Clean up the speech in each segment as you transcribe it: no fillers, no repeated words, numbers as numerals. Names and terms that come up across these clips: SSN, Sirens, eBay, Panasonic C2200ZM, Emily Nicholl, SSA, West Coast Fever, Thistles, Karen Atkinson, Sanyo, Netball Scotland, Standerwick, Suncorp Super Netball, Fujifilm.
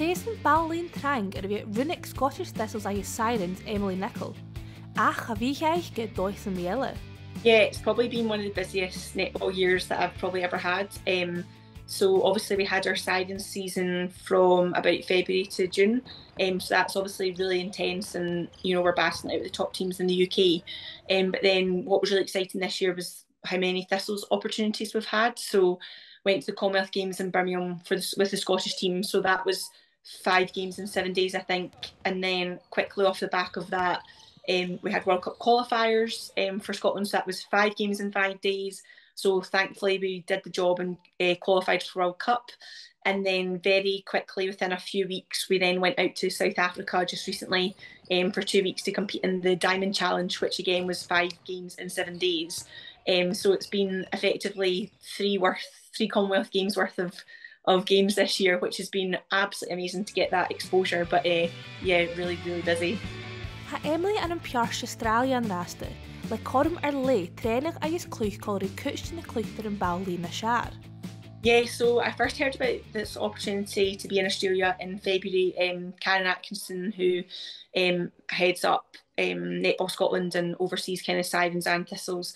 Saeson Balleen Trang ar bheith runic Scottish Thistles agus Sirens Emily Nicholl. Ach, a bhí cheich get dois in the yellow. Yeah, it's probably been one of the busiest netball years that I've probably ever had. So obviously we had our Sirens season from about February to June. So that's obviously really intense, and you know, we're battling out the top teams in the UK. But then what was really exciting this year was how many Thistles opportunities we've had. So went to the Commonwealth Games in Birmingham with the Scottish team. So that was 5 games in 7 days, I think. And then quickly off the back of that, we had World Cup qualifiers for Scotland. So that was 5 games in 5 days. So thankfully we did the job and qualified for World Cup. And then very quickly, within a few weeks, we then went out to South Africa just recently for 2 weeks to compete in the Diamond Challenge, which again was 5 games in 7 days. So it's been effectively three Commonwealth Games worth of games this year, which has been absolutely amazing to get that exposure. But yeah, really, really busy. Ha Emily and an piarsh Australia an raste, le corm lei trenig agus cluch colri cúchtin a cluchter in Bali na shar. Yeah, so I first heard about this opportunity to be in Australia in February. Karen Atkinson, who heads up Netball Scotland and oversees kind of Sirens and Thistles,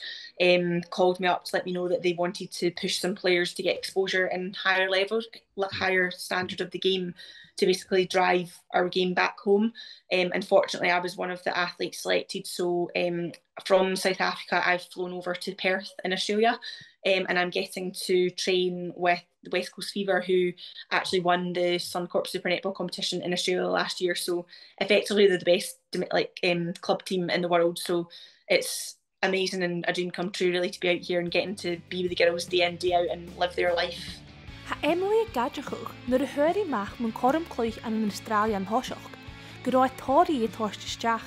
called me up to let me know that they wanted to push some players to get exposure and higher levels, higher standard of the game, to basically drive our game back home. Unfortunately, I was one of the athletes selected. So from South Africa, I've flown over to Perth in Australia. And I'm getting to train with the West Coast Fever, who actually won the Suncorp Super Netball competition in Australia last year. So effectively, they're the best club team in the world. So it's amazing and a dream come true, really, to be out here and getting to be with the girls day in, day out and live their life. Ha Emily Gadrichog, nuair a thuaidí meach man coram clúich an an Australia an hoiseach, go raibh tóirí é tóisteach.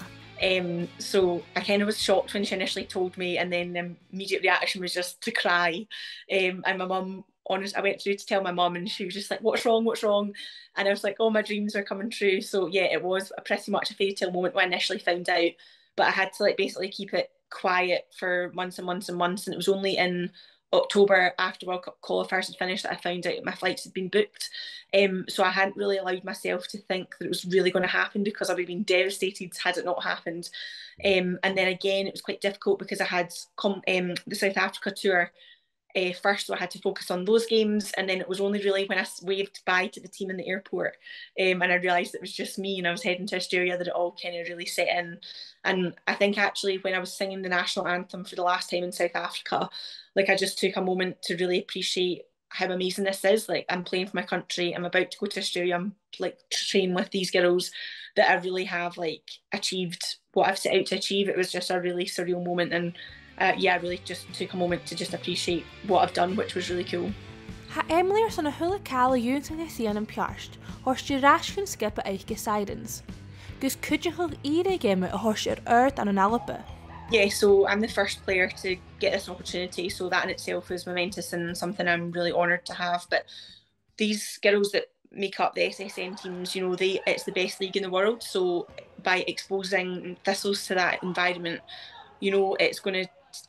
So I kind of was shocked when she initially told me, and then the immediate reaction was just to cry. And my mum, honestly, I went through to tell my mum and she was just like, "What's wrong, what's wrong?" And I was like, "Oh, my dreams are coming true." So yeah, it was pretty much a fairy tale moment when I initially found out, but I had to like basically keep it quiet for months and months and months. And it was only in October, after World Cup qualifiers had finished, that I found out that my flights had been booked. So I hadn't really allowed myself to think that it was really going to happen, because I would have been devastated had it not happened. And then again, it was quite difficult because I had the South Africa tour first, so I had to focus on those games. And then it was only really when I waved bye to the team in the airport and I realised it was just me and I was heading to Australia that it all kind of really set in. And I think actually when I was singing the national anthem for the last time in South Africa, like I just took a moment to really appreciate how amazing this is. Like, I'm playing for my country, I'm about to go to Australia, I'm like training with these girls that I really have like achieved what I've set out to achieve. It was just a really surreal moment, and yeah, I really just took a moment to just appreciate what I've done, which was really cool. Ha Emily ar sanna hula cala únsan a sian an piarst, horst di rashkin skip a eich Sirens. Gus cudjachog ire game a horst ar earth an an alapa. Yeah, so I'm the first player to get this opportunity, so that in itself is momentous and something I'm really honoured to have. But these girls that make up the SSN teams, you know, it's the best league in the world, so by exposing Thistles to that environment, you know,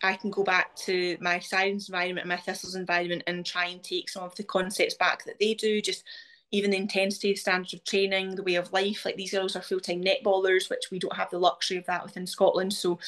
I can go back to my Sirens environment, my Thistles environment, and try and take some of the concepts back that they do, just even the intensity, the standards of training, the way of life. Like, these girls are full-time netballers, which we don't have the luxury of that within Scotland. So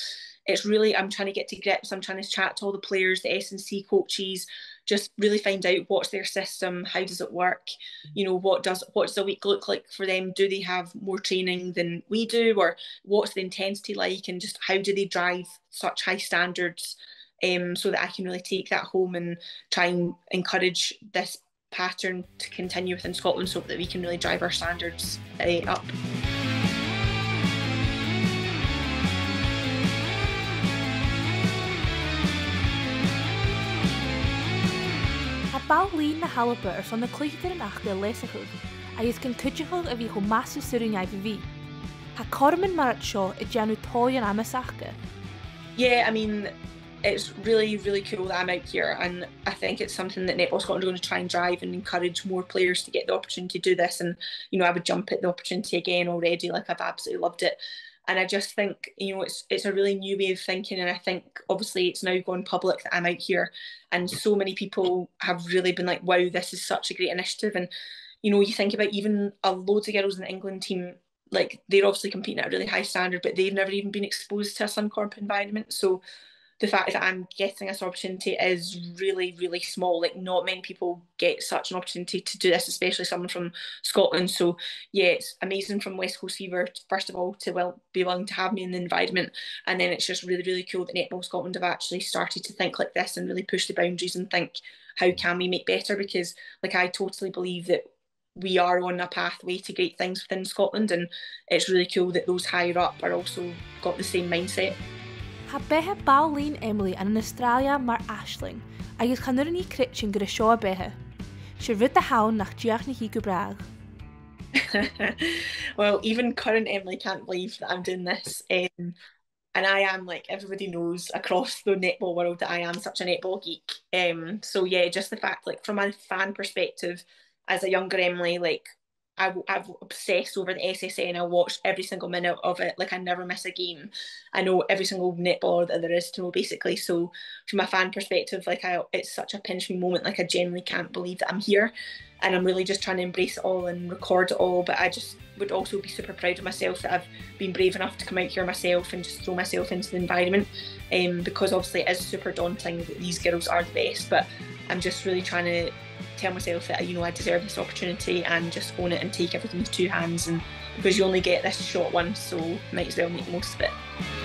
it's really, I'm trying to get to grips, I'm trying to chat to all the players, the S&C coaches, just really find out what's their system, how does it work, you know, what's the week look like for them, do they have more training than we do, or what's the intensity like, and just how do they drive such high standards, so that I can really take that home and try and encourage this pattern to continue within Scotland so that we can really drive our standards up. Balleen na halapa ar sanna clúichter an achta lesachog, agus gan cúdjachog a bhí homasu surúngai bhí. Ha corman marat seo a janu tóian amasachka. Yeah, I mean, it's really, really cool that I'm out here, and I think it's something that Netball Scotland are going to try and drive and encourage more players to get the opportunity to do this. And, you know, I would jump at the opportunity again already, like I've absolutely loved it. And I just think, you know, it's a really new way of thinking, and I think obviously it's now gone public that I'm out here, and so many people have really been like, wow, this is such a great initiative. And you know, you think about even loads of girls in the England team, like they're obviously competing at a really high standard, but they've never even been exposed to a Suncorp environment. So the fact that I'm getting this opportunity is really, really small. Like, not many people get such an opportunity to do this, especially someone from Scotland. So yeah, it's amazing from West Coast Fever, first of all, to be willing to have me in the environment. And then it's just really, really cool that Netball Scotland have actually started to think like this and really push the boundaries and think, how can we make better? Because like, I totally believe that we are on a pathway to great things within Scotland, and it's really cool that those higher up are also got the same mindset. Ha bethe Balleen Emily and in Australia mar Ashling, agus chanur ní critchin gur a seo bethe. Sir rud a haun nach diach na hí go brag. Well, even current Emily can't believe that I'm doing this. And I am, like everybody knows across the netball world, that I am such a netball geek. So yeah, just the fact, like from a fan perspective, as a younger Emily, like I've obsessed over the SSA and I watched every single minute of it. Like, I never miss a game. I know every single netballer that there is to know, basically. So from a fan perspective, like it's such a pinch me moment. Like, I genuinely can't believe that I'm here, and I'm really just trying to embrace it all and record it all. But I just would also be super proud of myself that I've been brave enough to come out here myself and just throw myself into the environment, because obviously it is super daunting that these girls are the best, but I'm just really trying to tell myself that, you know, I deserve this opportunity and just own it and take everything with two hands, and because you only get this shot once, so might as well make the most of it.